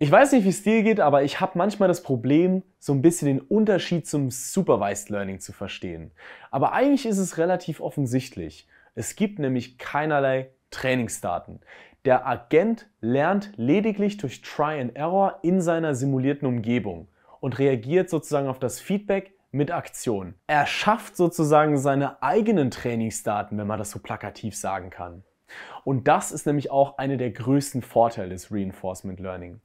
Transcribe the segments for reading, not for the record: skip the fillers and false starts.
Ich weiß nicht, wie es dir geht, aber ich habe manchmal das Problem, so ein bisschen den Unterschied zum Supervised Learning zu verstehen. Aber eigentlich ist es relativ offensichtlich. Es gibt nämlich keinerlei Trainingsdaten. Der Agent lernt lediglich durch Try and Error in seiner simulierten Umgebung und reagiert sozusagen auf das Feedback mit Aktion. Er schafft sozusagen seine eigenen Trainingsdaten, wenn man das so plakativ sagen kann. Und das ist nämlich auch einer der größten Vorteile des Reinforcement Learning.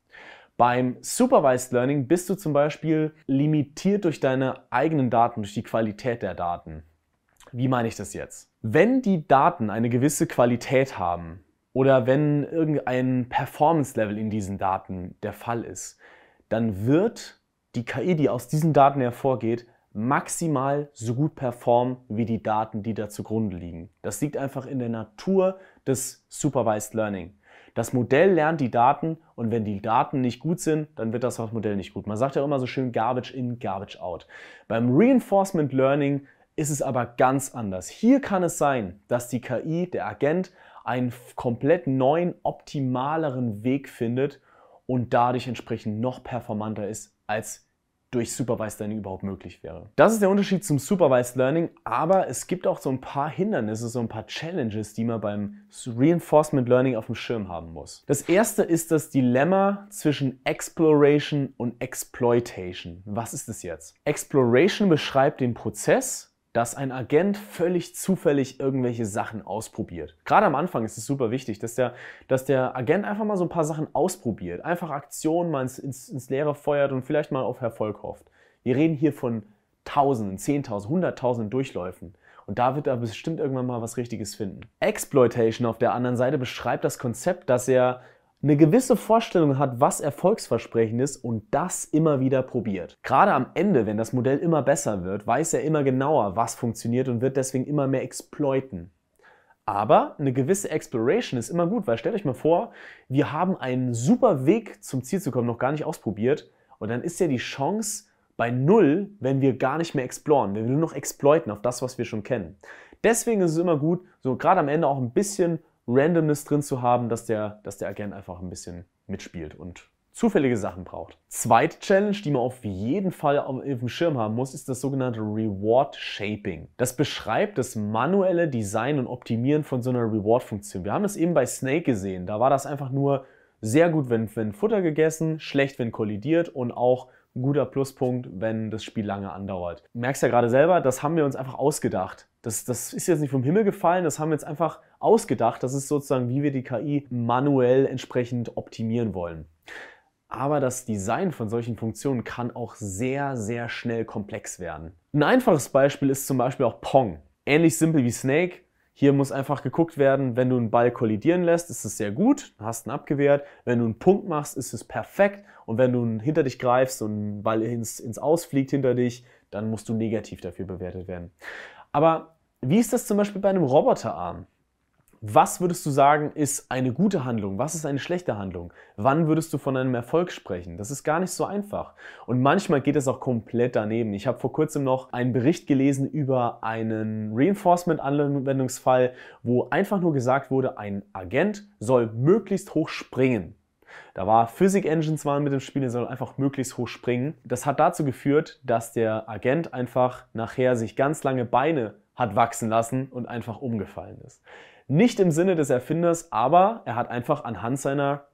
Beim Supervised Learning bist du zum Beispiel limitiert durch deine eigenen Daten, durch die Qualität der Daten. Wie meine ich das jetzt? Wenn die Daten eine gewisse Qualität haben oder wenn irgendein Performance-Level in diesen Daten der Fall ist, dann wird die KI, die aus diesen Daten hervorgeht, maximal so gut performen wie die Daten, die da zugrunde liegen. Das liegt einfach in der Natur des Supervised Learning. Das Modell lernt die Daten und wenn die Daten nicht gut sind, dann wird das Modell nicht gut. Man sagt ja immer so schön Garbage in, Garbage out. Beim Reinforcement Learning ist es aber ganz anders. Hier kann es sein, dass die KI, der Agent, einen komplett neuen, optimaleren Weg findet und dadurch entsprechend noch performanter ist, als durch Supervised Learning überhaupt möglich wäre. Das ist der Unterschied zum Supervised Learning, aber es gibt auch so ein paar Hindernisse, so ein paar Challenges, die man beim Reinforcement Learning auf dem Schirm haben muss. Das erste ist das Dilemma zwischen Exploration und Exploitation. Was ist es jetzt? Exploration beschreibt den Prozess, dass ein Agent völlig zufällig irgendwelche Sachen ausprobiert. Gerade am Anfang ist es super wichtig, dass der Agent einfach mal so ein paar Sachen ausprobiert, einfach Aktionen mal ins Leere feuert und vielleicht mal auf Erfolg hofft. Wir reden hier von Tausenden, 10.000, 100.000 Durchläufen. Und da wird er bestimmt irgendwann mal was Richtiges finden. Exploitation auf der anderen Seite beschreibt das Konzept, dass er eine gewisse Vorstellung hat, was erfolgsversprechend ist und das immer wieder probiert. Gerade am Ende, wenn das Modell immer besser wird, weiß er immer genauer, was funktioniert und wird deswegen immer mehr exploiten. Aber eine gewisse Exploration ist immer gut, weil stellt euch mal vor, wir haben einen super Weg zum Ziel zu kommen, noch gar nicht ausprobiert und dann ist ja die Chance bei null, wenn wir gar nicht mehr exploren, wenn wir nur noch exploiten auf das, was wir schon kennen. Deswegen ist es immer gut, so gerade am Ende auch ein bisschen Randomness drin zu haben, dass der Agent einfach ein bisschen mitspielt und zufällige Sachen braucht. Zweite Challenge, die man auf jeden Fall auf dem Schirm haben muss, ist das sogenannte Reward Shaping. Das beschreibt das manuelle Design und Optimieren von so einer Reward-Funktion. Wir haben das eben bei Snake gesehen. Da war das einfach nur sehr gut, wenn Futter gegessen, schlecht, wenn kollidiert und auch ein guter Pluspunkt, wenn das Spiel lange andauert. Du merkst ja gerade selber, das haben wir uns einfach ausgedacht. Das ist jetzt nicht vom Himmel gefallen, das haben wir jetzt einfach ausgedacht. Das ist sozusagen, wie wir die KI manuell entsprechend optimieren wollen. Aber das Design von solchen Funktionen kann auch sehr, sehr schnell komplex werden. Ein einfaches Beispiel ist zum Beispiel auch Pong. Ähnlich simpel wie Snake. Hier muss einfach geguckt werden, wenn du einen Ball kollidieren lässt, ist es sehr gut, hast ihn abgewehrt. Wenn du einen Punkt machst, ist es perfekt. Und wenn du hinter dich greifst und einen Ball ins Aus fliegt hinter dich, dann musst du negativ dafür bewertet werden. Aber wie ist das zum Beispiel bei einem Roboterarm? Was würdest du sagen, ist eine gute Handlung? Was ist eine schlechte Handlung? Wann würdest du von einem Erfolg sprechen? Das ist gar nicht so einfach. Und manchmal geht es auch komplett daneben. Ich habe vor kurzem noch einen Bericht gelesen über einen Reinforcement-Anwendungsfall, wo einfach nur gesagt wurde, ein Agent soll möglichst hoch springen. Da war Physics Engines waren mit dem Spiel, der soll einfach möglichst hoch springen. Das hat dazu geführt, dass der Agent einfach nachher sich ganz lange Beine hat wachsen lassen und einfach umgefallen ist. Nicht im Sinne des Erfinders, aber er hat einfach anhand seiner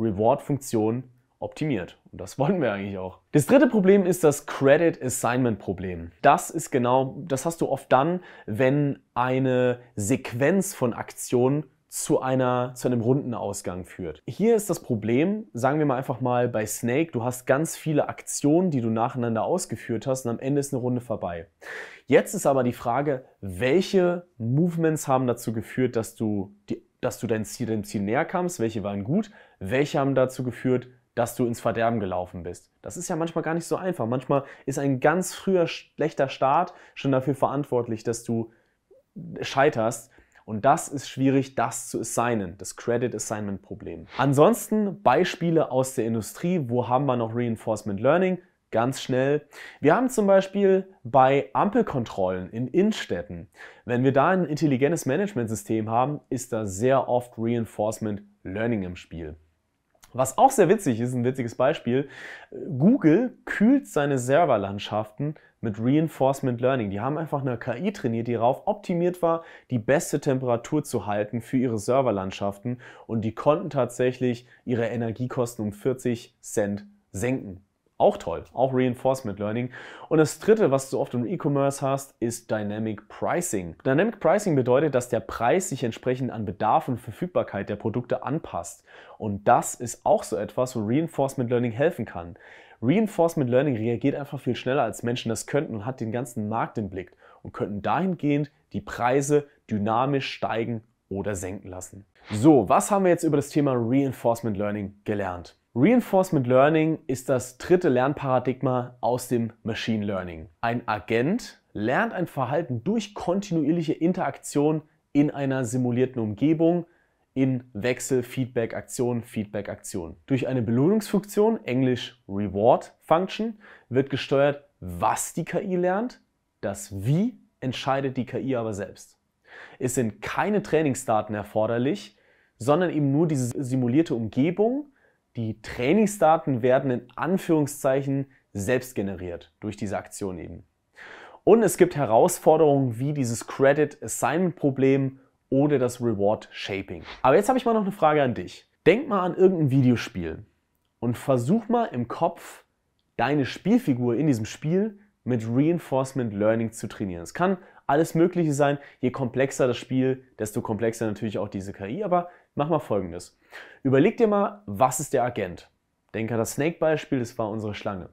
Reward-Funktion optimiert. Und das wollten wir eigentlich auch. Das dritte Problem ist das Credit-Assignment-Problem. Das hast du oft dann, wenn eine Sequenz von Aktionen zu einem runden Ausgang führt. Hier ist das Problem, sagen wir mal einfach mal bei Snake, du hast ganz viele Aktionen, die du nacheinander ausgeführt hast und am Ende ist eine Runde vorbei. Jetzt ist aber die Frage, welche Movements haben dazu geführt, dass du deinem Ziel näher kamst, welche waren gut, welche haben dazu geführt, dass du ins Verderben gelaufen bist. Das ist ja manchmal gar nicht so einfach. Manchmal ist ein ganz früher schlechter Start schon dafür verantwortlich, dass du scheiterst. Und das ist schwierig, das zu assignen, das Credit-Assignment-Problem. Ansonsten Beispiele aus der Industrie, wo haben wir noch Reinforcement Learning? Ganz schnell. Wir haben zum Beispiel bei Ampelkontrollen in Innenstädten, wenn wir da ein intelligentes Managementsystem haben, ist da sehr oft Reinforcement Learning im Spiel. Was auch sehr witzig ist, ein witziges Beispiel, Google kühlt seine Serverlandschaften mit Reinforcement Learning. Die haben einfach eine KI trainiert, die darauf optimiert war, die beste Temperatur zu halten für ihre Serverlandschaften, und die konnten tatsächlich ihre Energiekosten um 40 Cent senken. Auch toll, auch Reinforcement Learning. Und das dritte, was du oft im E-Commerce hast, ist Dynamic Pricing. Dynamic Pricing bedeutet, dass der Preis sich entsprechend an Bedarf und Verfügbarkeit der Produkte anpasst. Und das ist auch so etwas, wo Reinforcement Learning helfen kann. Reinforcement Learning reagiert einfach viel schneller, als Menschen das könnten, und hat den ganzen Markt im Blick und könnten dahingehend die Preise dynamisch steigen oder senken lassen. So, was haben wir jetzt über das Thema Reinforcement Learning gelernt? Reinforcement Learning ist das dritte Lernparadigma aus dem Machine Learning. Ein Agent lernt ein Verhalten durch kontinuierliche Interaktion in einer simulierten Umgebung in Wechsel, Feedback, Aktion, Feedback, Aktion. Durch eine Belohnungsfunktion, Englisch Reward Function, wird gesteuert, was die KI lernt. Das Wie entscheidet die KI aber selbst. Es sind keine Trainingsdaten erforderlich, sondern eben nur diese simulierte Umgebung. Die Trainingsdaten werden in Anführungszeichen selbst generiert durch diese Aktion eben. Und es gibt Herausforderungen wie dieses Credit-Assignment-Problem oder das Reward Shaping. Aber jetzt habe ich mal noch eine Frage an dich. Denk mal an irgendein Videospiel und versuch mal im Kopf, deine Spielfigur in diesem Spiel mit Reinforcement Learning zu trainieren. Es kann alles Mögliche sein. Je komplexer das Spiel, desto komplexer natürlich auch diese KI. Aber mach mal Folgendes. Überleg dir mal, was ist der Agent? Denke an das Snake-Beispiel, das war unsere Schlange.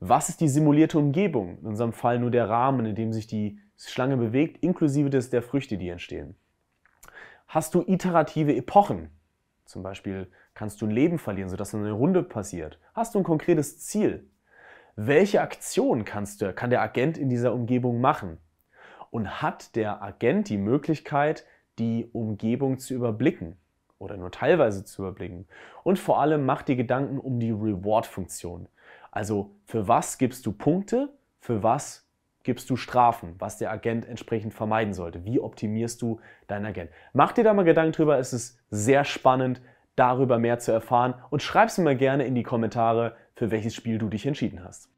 Was ist die simulierte Umgebung? In unserem Fall nur der Rahmen, in dem sich die Schlange bewegt, inklusive der Früchte, die entstehen. Hast du iterative Epochen? Zum Beispiel kannst du ein Leben verlieren, sodass eine Runde passiert. Hast du ein konkretes Ziel? Welche Aktion kann der Agent in dieser Umgebung machen? Und hat der Agent die Möglichkeit, die Umgebung zu überblicken? Oder nur teilweise zu überblicken. Und vor allem mach dir Gedanken um die Reward-Funktion. Also für was gibst du Punkte, für was gibst du Strafen, was der Agent entsprechend vermeiden sollte. Wie optimierst du deinen Agent? Mach dir da mal Gedanken drüber, es ist sehr spannend, darüber mehr zu erfahren, und schreib's mir mal gerne in die Kommentare, für welches Spiel du dich entschieden hast.